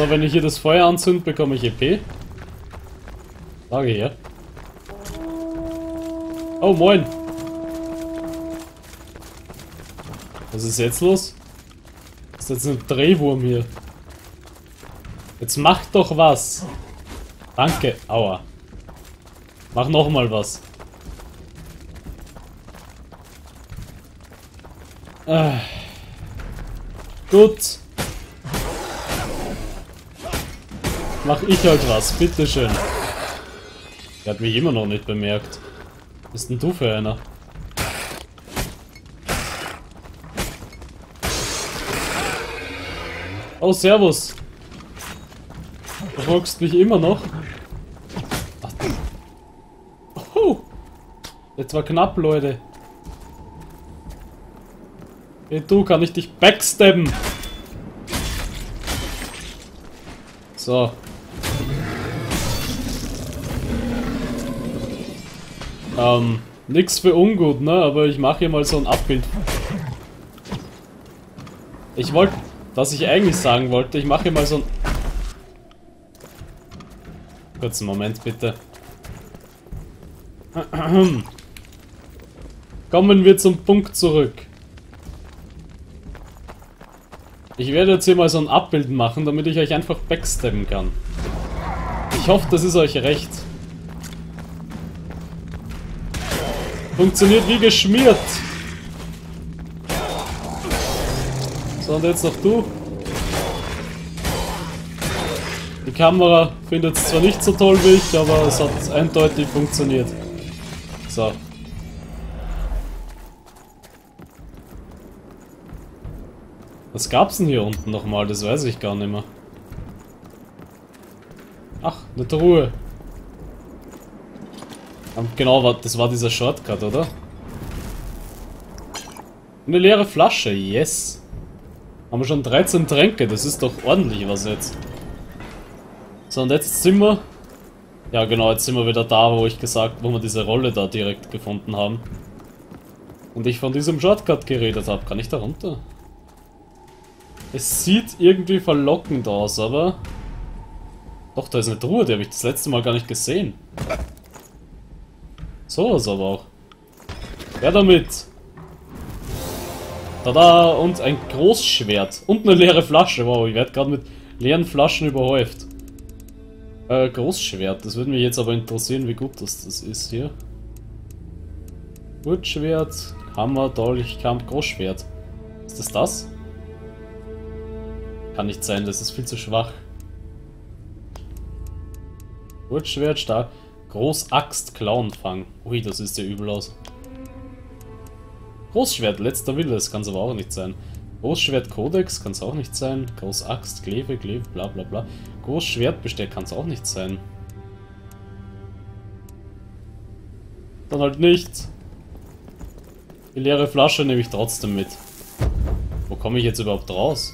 So, wenn ich hier das Feuer anzünd, bekomme ich EP. Sage ich ja. Oh, moin. Was ist jetzt los? Ist jetzt ein Drehwurm hier. Jetzt mach doch was. Danke. Aua. Mach nochmal was. Gut. Mach ich halt was, bitteschön. Der hat mich immer noch nicht bemerkt. Was bist denn du für einer? Oh, servus. Du folgst mich immer noch. Ach. Oh. Jetzt war knapp, Leute. Hey, du, kann ich dich backstabben? So. Nix für ungut, ne? Aber ich mache hier mal so ein Abbild. Ich wollte, was ich eigentlich sagen wollte, ich mache hier mal so ein... Kurzen Moment, bitte. Kommen wir zum Punkt zurück. Ich werde jetzt hier mal so ein Abbild machen, damit ich euch einfach backstabben kann. Ich hoffe, das ist euch recht. Funktioniert wie geschmiert. So, und jetzt noch du. Die Kamera findet es zwar nicht so toll wie ich, aber es hat eindeutig funktioniert. So. Was gab's denn hier unten nochmal? Das weiß ich gar nicht mehr. Ach, eine Truhe. Genau, das war dieser Shortcut, oder? Eine leere Flasche, yes. Haben wir schon 13 Tränke, das ist doch ordentlich was jetzt. So, und jetzt sind wir... Ja genau, jetzt sind wir wieder da, wo wir diese Rolle da direkt gefunden haben. Und ich von diesem Shortcut geredet habe. Kann ich da runter? Es sieht irgendwie verlockend aus, aber... Doch, da ist eine Truhe, die habe ich das letzte Mal gar nicht gesehen. Sowas aber auch. Ja, damit. Tada! Und ein Großschwert. Und eine leere Flasche. Wow, ich werde gerade mit leeren Flaschen überhäuft. Großschwert. Das würde mich jetzt aber interessieren, wie gut das ist hier. Kurzschwert, Hammer, Dolch, Kampf, Großschwert. Ist das das? Kann nicht sein, das ist viel zu schwach. Kurzschwert, stark. Großaxt, Klauenfang. Ui, das ist ja übel aus. Großschwert, letzter Wille, das kann es aber auch nicht sein. Großschwert, Kodex, kann es auch nicht sein. Großaxt, Kleve, bla bla bla. Großschwertbesteck kann es auch nicht sein. Dann halt nicht. Die leere Flasche nehme ich trotzdem mit. Wo komme ich jetzt überhaupt raus?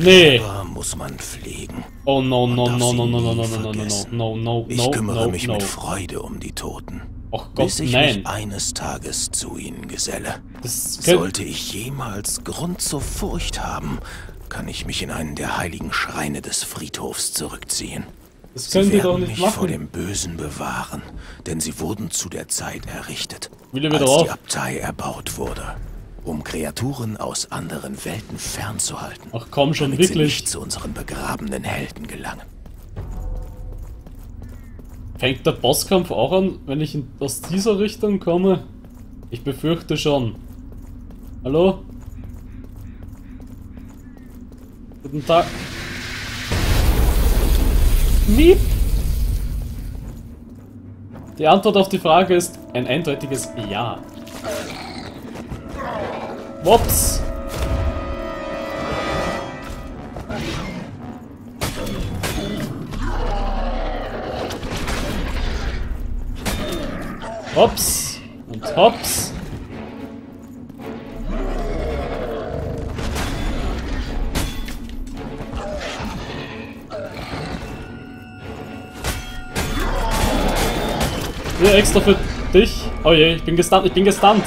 Nee. Muss man pflegen. Oh no no no no no no no no no no no no. Ich kümmere mich mit Freude um die Toten. Och Gott, bis ich mich eines Tages zu ihnen geselle. Sollte ich jemals Grund zur Furcht haben, kann ich mich in einen der heiligen Schreine des Friedhofs zurückziehen. Das können sie doch nicht machen. Mich vor dem Bösen bewahren, denn sie wurden zu der Zeit errichtet, als die Abtei erbaut wurde. Um Kreaturen aus anderen Welten fernzuhalten. Ach komm schon, damit wirklich. Sie nicht zu unseren begrabenen Helden gelangen. Fängt der Bosskampf auch an, wenn ich aus dieser Richtung komme? Ich befürchte schon. Hallo? Guten Tag. Miep! Die Antwort auf die Frage ist ein eindeutiges Ja. Ups. Hops. Und hops. Hier extra für dich. Oh je, ich bin gestunt, ich bin gestunt.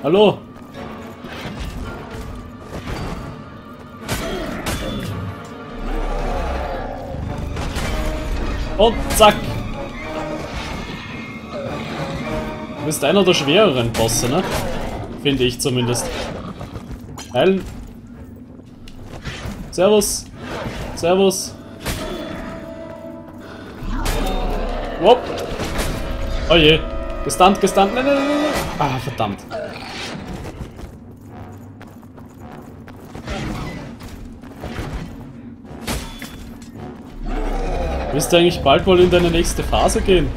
Hallo? Und zack. Du bist einer der schwereren Bosse, ne? Finde ich zumindest. Heilen. Servus. Servus. Wop. Oh je. Gestunt, gestunt. Nein, nein, nein, nein. Ah, verdammt. Willst du eigentlich bald mal in deine nächste Phase gehen?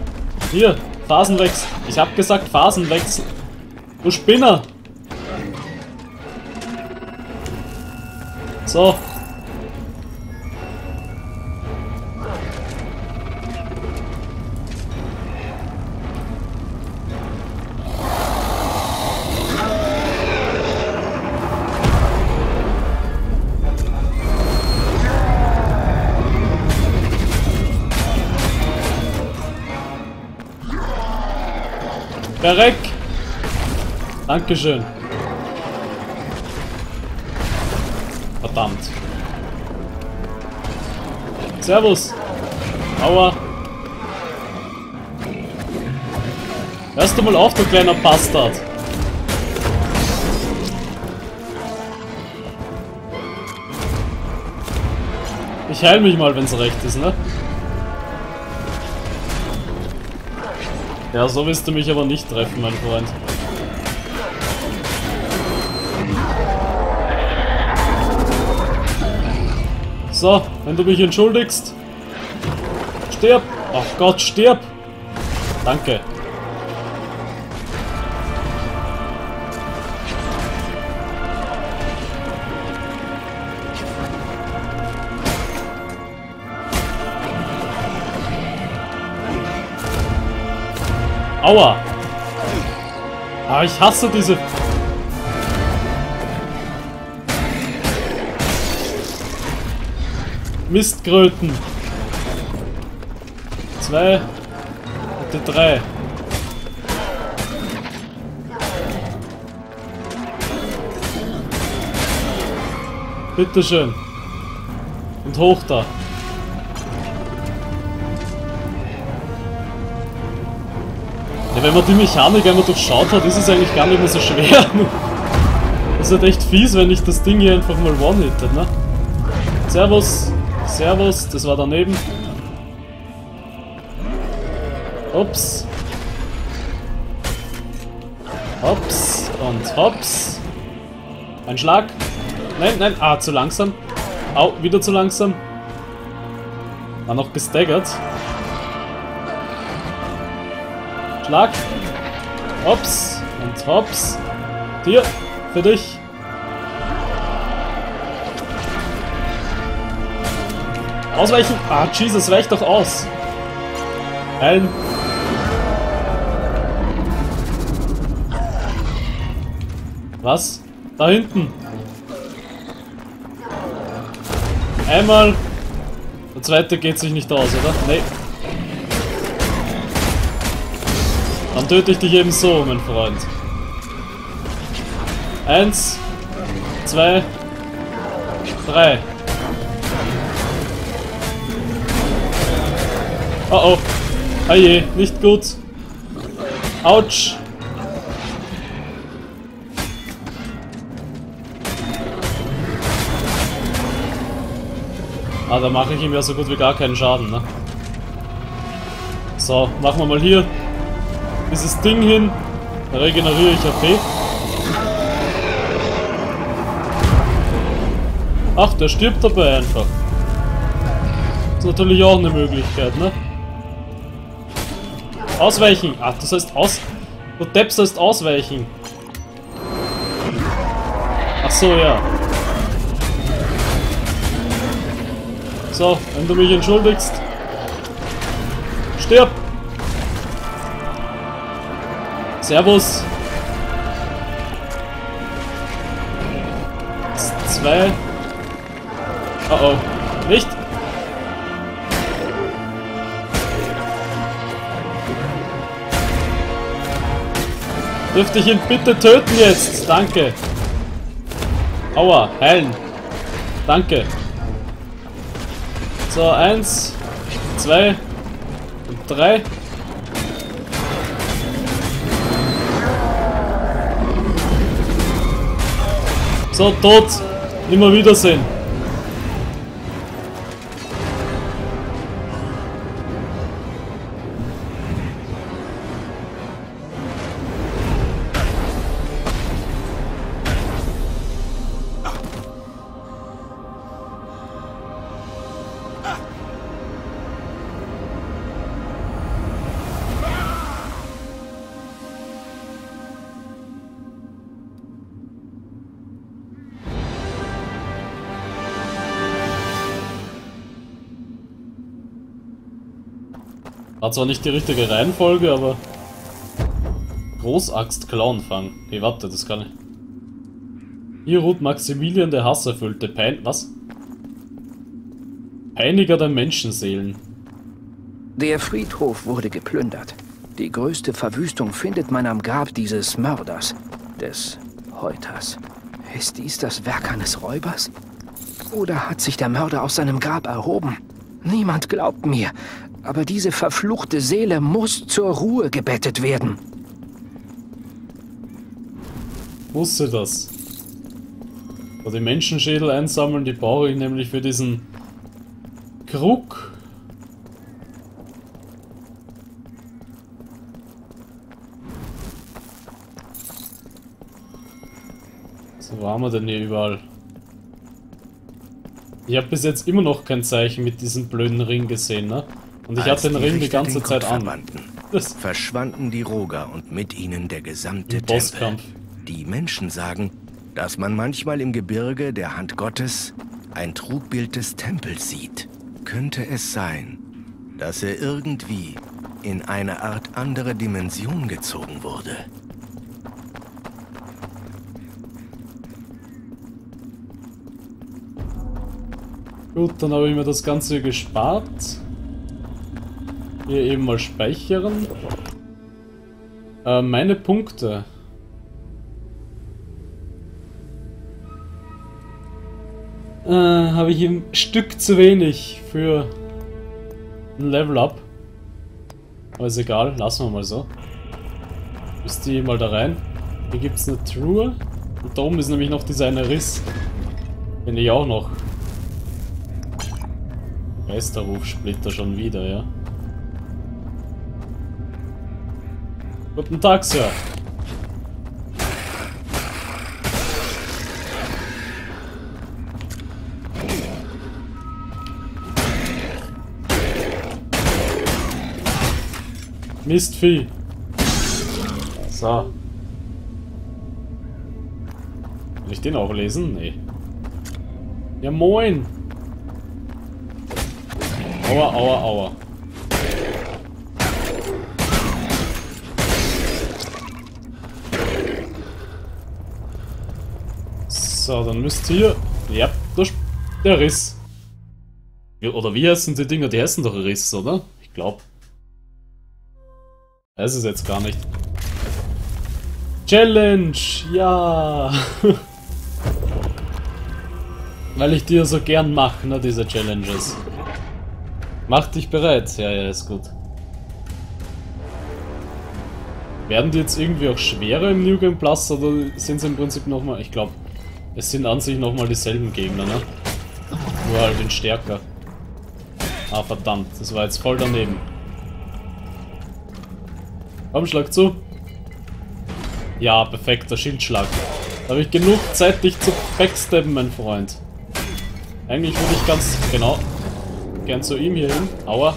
Hier, Phasenwechsel. Ich hab gesagt Phasenwechsel. Du Spinner! So. Verreck! Dankeschön. Verdammt. Servus. Aua. Hörst du mal auf, du kleiner Bastard. Ich heil mich mal, wenn's recht ist, ne? Ja, so willst du mich aber nicht treffen, mein Freund. So, wenn du mich entschuldigst. Stirb! Ach Gott, stirb! Danke. Aua! Aber ich hasse diese... Mistkröten. 2 und die 3. Bitteschön. Und hoch da. Wenn man die Mechanik einmal durchschaut hat, ist es eigentlich gar nicht mehr so schwer. Das ist halt echt fies, wenn ich das Ding hier einfach mal one-hittet, ne? Servus, servus, das war daneben. Ups. Hops und hops. Ein Schlag. Nein, nein, ah, zu langsam. Au, wieder zu langsam. War noch gestaggert. Schlag. Hops und hops. Hier, für dich. Ausweichen. Ah, Jesus, weich doch aus. Heilen. Was? Da hinten. Einmal. Der zweite geht sich nicht aus, oder? Nee. Dann töte ich dich eben so, mein Freund. 1, 2, 3. Oh oh. Oh je, nicht gut. Autsch. Ah, da mache ich ihm ja so gut wie gar keinen Schaden, ne? So, machen wir mal hier. Dieses Ding hin, da regeneriere ich HP. Ach, der stirbt dabei einfach. Ist natürlich auch eine Möglichkeit, ne? Ausweichen! Ach, das heißt aus... Du Depps heißt ausweichen. Ach so, ja. So, wenn du mich entschuldigst. Stirb! Servus. 2. Oh oh. Nicht. Dürfte ich ihn bitte töten jetzt? Danke. Aua. Heilen. Danke. So, 1, 2, 3. So, tot. Immer wiedersehen. War zwar nicht die richtige Reihenfolge, aber... Großaxt Clown fangen. Nee, warte, das kann ich. Hier ruht Maximilian der hasserfüllte Pein... Was? Peiniger der Menschenseelen. Der Friedhof wurde geplündert. Die größte Verwüstung findet man am Grab dieses Mörders, des Häuters. Ist dies das Werk eines Räubers? Oder hat sich der Mörder aus seinem Grab erhoben? Niemand glaubt mir. Aber diese verfluchte Seele muss zur Ruhe gebettet werden. Wusste das. Die Menschenschädel einsammeln, die brauche ich nämlich für diesen Krug. So, wo haben wir denn hier überall? Ich habe bis jetzt immer noch kein Zeichen mit diesem blöden Ring gesehen, ne? Und ich hatte den Ring die ganze Zeit an. Verschwanden die Roger und mit ihnen der gesamte Tempel. Die Menschen sagen, dass man manchmal im Gebirge der Hand Gottes ein Trugbild des Tempels sieht. Könnte es sein, dass er irgendwie in eine Art andere Dimension gezogen wurde? Gut, dann habe ich mir das Ganze gespart. Hier eben mal speichern. Meine Punkte. Habe ich ein Stück zu wenig für ein Level-Up. Aber ist egal, lassen wir mal so. Müsst ihr mal da rein. Hier gibt es eine Truhe. Und da oben ist nämlich noch dieser eine Riss. Den ich auch noch. Geisterrufsplitter schon wieder, ja. Guten Tag, Sir. Mistvieh. So. Kann ich den auch lesen? Nee. Ja, moin. Aua, aua, aua. So, dann müsst ihr... Ja, der Riss. Oder wie heißen die Dinger? Die heißen doch Riss, oder? Ich glaube. Weiß es jetzt gar nicht. Challenge! Ja! Weil ich die ja so gern mache, ne, diese Challenges. Mach dich bereit. Ja, ja, ist gut. Werden die jetzt irgendwie auch schwerer im New Game Plus oder sind sie im Prinzip nochmal... Ich glaube... Es sind an sich nochmal dieselben Gegner, ne? Nur halt den stärker. Ah, verdammt, das war jetzt voll daneben. Komm, schlag zu. Ja, perfekter Schildschlag. Da habe ich genug Zeit, dich zu backsteppen, mein Freund. Eigentlich würde ich ganz genau gern zu ihm hier hin. Aua.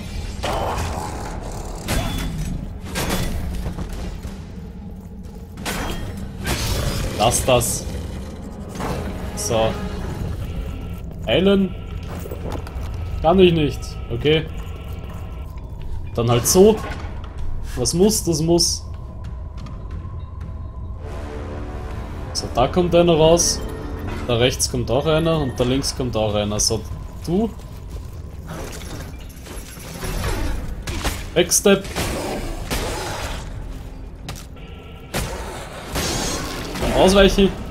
Lass das. So. Eilen. Kann ich nicht. Okay. Dann halt so. Was muss, das muss. So, da kommt einer raus. Da rechts kommt auch einer und da links kommt auch einer. So, du. Backstep. Ausweichen.